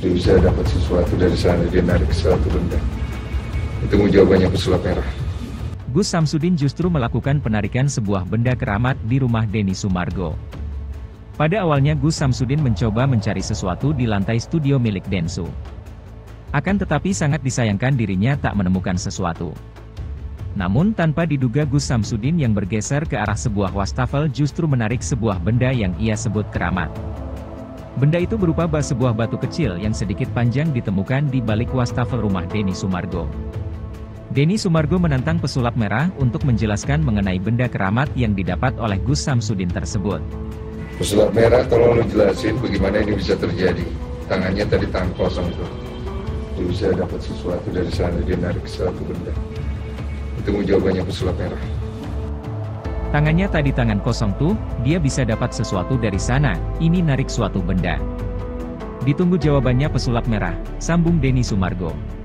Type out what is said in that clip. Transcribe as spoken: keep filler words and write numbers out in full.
Dia bisa dapat sesuatu dari sana, dia narik sesuatu benda. Itu jawabannya pesulap merah. Gus Samsudin justru melakukan penarikan sebuah benda keramat di rumah Denny Sumargo. Pada awalnya Gus Samsudin mencoba mencari sesuatu di lantai studio milik Densu. Akan tetapi sangat disayangkan dirinya tak menemukan sesuatu. Namun tanpa diduga Gus Samsudin yang bergeser ke arah sebuah wastafel justru menarik sebuah benda yang ia sebut keramat. Benda itu berupa sebuah batu kecil yang sedikit panjang ditemukan di balik wastafel rumah Denny Sumargo. Denny Sumargo menantang pesulap merah untuk menjelaskan mengenai benda keramat yang didapat oleh Gus Samsudin tersebut. Pesulap merah, tolong lu jelasin bagaimana ini bisa terjadi. Tangannya tadi tangan kosong itu. Dia bisa dapat sesuatu dari sana, dia narik sesuatu benda. Itu jawabannya pesulap merah. Tangannya tadi tangan kosong tuh, dia bisa dapat sesuatu dari sana, ini narik suatu benda. Ditunggu jawabannya pesulap merah, sambung Denny Sumargo.